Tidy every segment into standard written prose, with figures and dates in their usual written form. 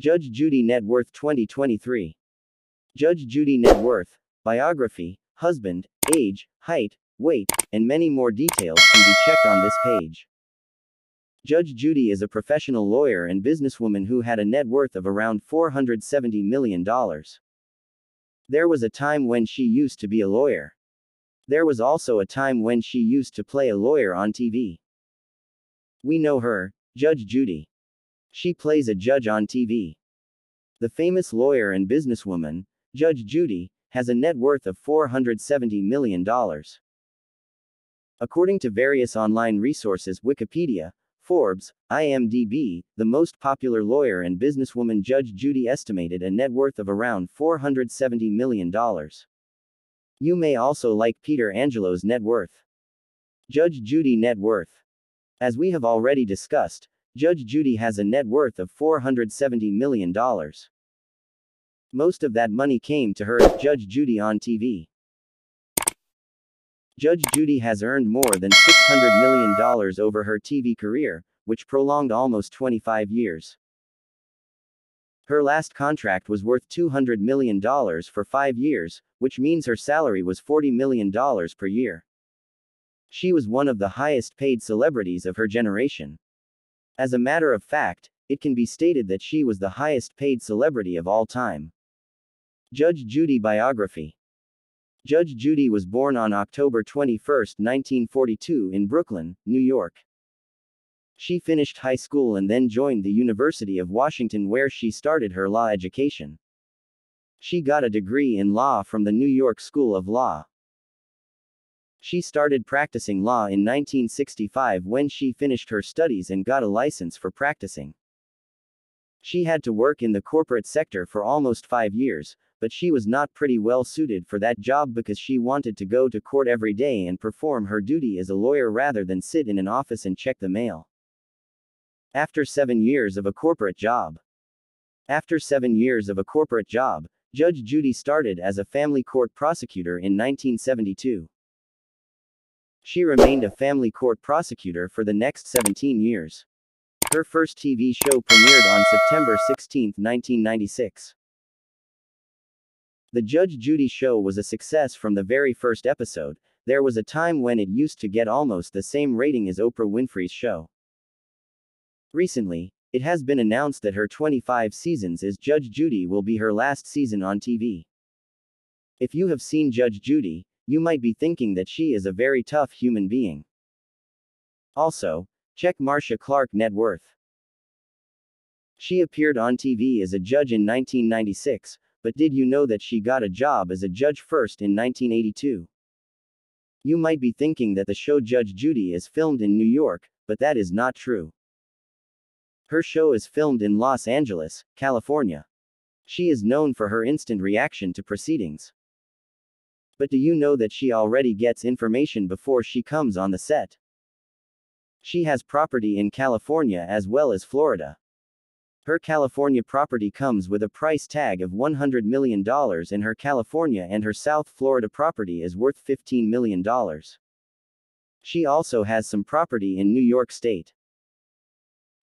Judge Judy net worth 2023. Judge Judy net worth, biography, husband, age, height, weight, and many more details can be checked on this page. Judge Judy is a professional lawyer and businesswoman who had a net worth of around $470 million. There was a time when she used to be a lawyer. There was also a time when she used to play a lawyer on TV. We know her, Judge Judy. She plays a judge on TV. The famous lawyer and businesswoman, Judge Judy, has a net worth of $470 million. According to various online resources, Wikipedia, Forbes, IMDb, the most popular lawyer and businesswoman Judge Judy estimated a net worth of around $470 million. You may also like Peter Angelo's net worth. Judge Judy net worth. As we have already discussed, Judge Judy has a net worth of $470 million. Most of that money came to her as Judge Judy on TV. Judge Judy has earned more than $600 million over her TV career, which prolonged almost 25 years. Her last contract was worth $200 million for 5 years, which means her salary was $40 million per year. She was one of the highest-paid celebrities of her generation. As a matter of fact, it can be stated that she was the highest-paid celebrity of all time. Judge Judy biography. Judge Judy was born on October 21, 1942 in Brooklyn, New York. She finished high school and then joined the University of Washington, where she started her law education. She got a degree in law from the New York School of Law. She started practicing law in 1965 when she finished her studies and got a license for practicing. She had to work in the corporate sector for almost 5 years, but she was not pretty well suited for that job because she wanted to go to court every day and perform her duty as a lawyer rather than sit in an office and check the mail. After 7 years of a corporate job, Judge Judy started as a family court prosecutor in 1972. She remained a family court prosecutor for the next 17 years. Her first TV show premiered on September 16, 1996. The Judge Judy Show was a success from the very first episode. There was a time when it used to get almost the same rating as Oprah Winfrey's show. Recently, it has been announced that her 25 seasons as Judge Judy will be her last season on TV. If you have seen Judge Judy, you might be thinking that she is a very tough human being. Also, check Marcia Clark net worth. She appeared on TV as a judge in 1996. But did you know that she got a job as a judge first in 1982? You might be thinking that the show Judge Judy is filmed in New York, but that is not true. Her show is filmed in Los Angeles, California. She is known for her instant reaction to proceedings. But do you know that she already gets information before she comes on the set? She has property in California as well as Florida. Her California property comes with a price tag of $100 million, and her California and her South Florida property is worth $15 million. She also has some property in New York State.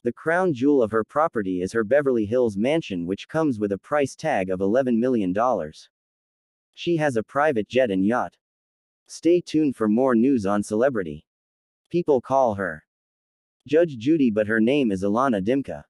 The crown jewel of her property is her Beverly Hills mansion, which comes with a price tag of $11 million. She has a private jet and yacht. Stay tuned for more news on celebrity. People call her Judge Judy, but her name is Alana Dimka.